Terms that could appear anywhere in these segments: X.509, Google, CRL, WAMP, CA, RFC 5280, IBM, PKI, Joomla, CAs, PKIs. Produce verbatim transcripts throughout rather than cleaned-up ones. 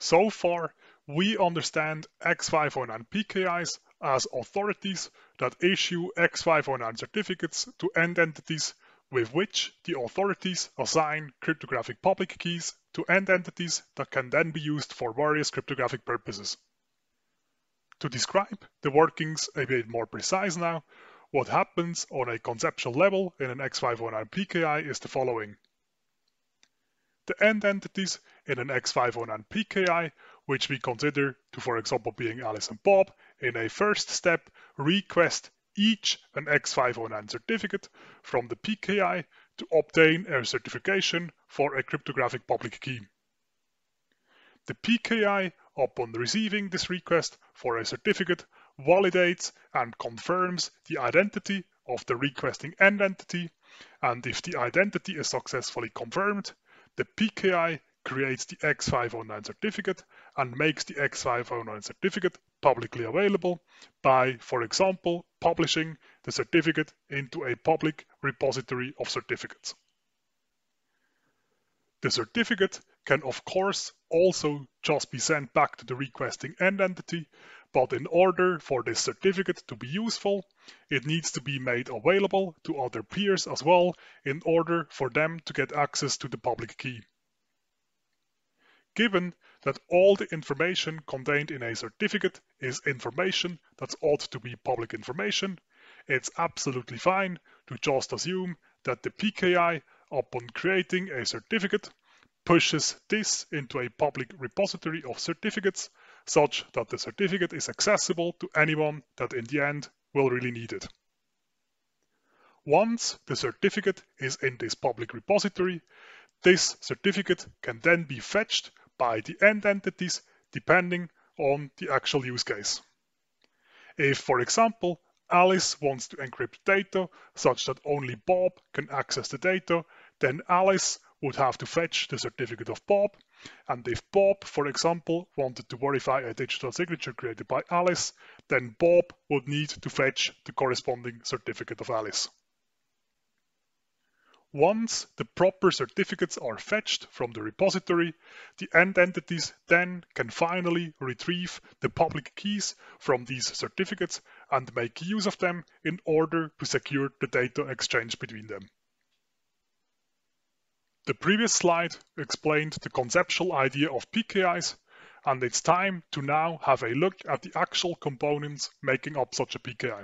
So far, we understand X five oh nine P K Is as authorities that issue X five oh nine certificates to end entities with which the authorities assign cryptographic public keys to end entities that can then be used for various cryptographic purposes. To describe the workings a bit more precise now, what happens on a conceptual level in an X five oh nine P K I is the following. The end entities in an X five oh nine P K I, which we consider to, for example, being Alice and Bob, in a first step request each an X five oh nine certificate from the P K I to obtain a certification for a cryptographic public key. The P K I, upon receiving this request for a certificate, validates and confirms the identity of the requesting end entity, and if the identity is successfully confirmed, the P K I creates the X five oh nine certificate and makes the X five oh nine certificate publicly available by, for example, publishing the certificate into a public repository of certificates. The certificate can, of course, also just be sent back to the requesting end entity, but in order for this certificate to be useful, it needs to be made available to other peers as well in order for them to get access to the public key. Given that all the information contained in a certificate is information that ought to be public information, it's absolutely fine to just assume that the P K I, upon creating a certificate, pushes this into a public repository of certificates such that the certificate is accessible to anyone that in the end will really need it. Once the certificate is in this public repository, this certificate can then be fetched by the end entities depending on the actual use case. If, for example, Alice wants to encrypt data such that only Bob can access the data, then Alice would have to fetch the certificate of Bob, and if Bob, for example, wanted to verify a digital signature created by Alice, then Bob would need to fetch the corresponding certificate of Alice. Once the proper certificates are fetched from the repository, the end entities then can finally retrieve the public keys from these certificates and make use of them in order to secure the data exchange between them. The previous slide explained the conceptual idea of P K Is, and it's time to now have a look at the actual components making up such a P K I.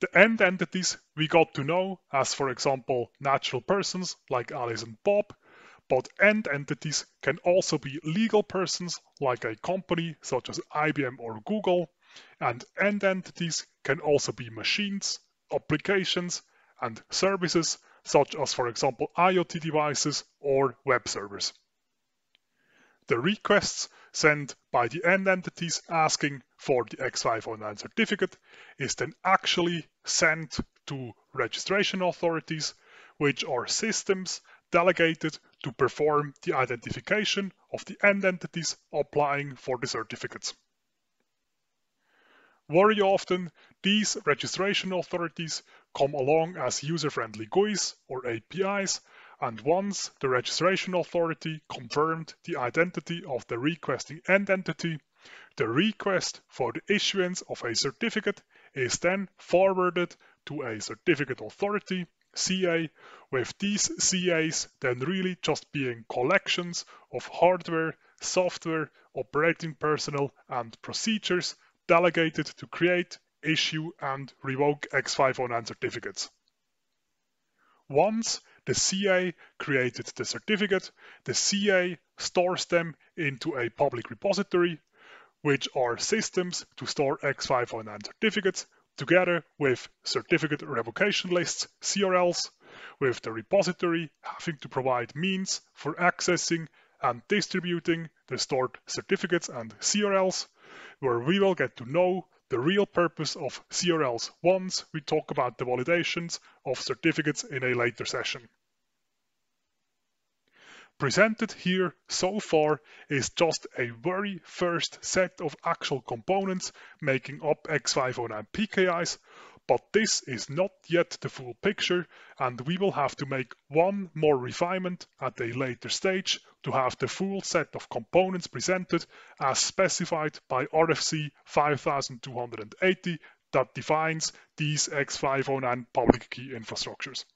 The end entities we got to know as, for example, natural persons like Alice and Bob, but end entities can also be legal persons like a company such as I B M or Google, and end entities can also be machines, applications, and services such as, for example, IoT devices or web servers. The requests sent by the end entities asking for the X five oh nine certificate is then actually sent to registration authorities, which are systems delegated to perform the identification of the end entities applying for the certificates. Very often, these registration authorities come along as user-friendly G U Is or A P Is, and once the registration authority confirmed the identity of the requesting end entity, the request for the issuance of a certificate is then forwarded to a certificate authority, C A, with these C As then really just being collections of hardware, software, operating personnel, and procedures delegated to create, issue, and revoke X five oh nine certificates. Once the C A created the certificate, the C A stores them into a public repository, which are systems to store X five oh nine certificates together with certificate revocation lists, C R Ls, with the repository having to provide means for accessing and distributing the stored certificates and C R Ls, where we will get to know the real purpose of C R Ls once we talk about the validations of certificates in a later session. Presented here so far is just a very first set of actual components making up X five oh nine P K Is, But this is not yet the full picture, and we will have to make one more refinement at a later stage to have the full set of components presented as specified by R F C five thousand two hundred eighty that defines these X five oh nine public key infrastructures.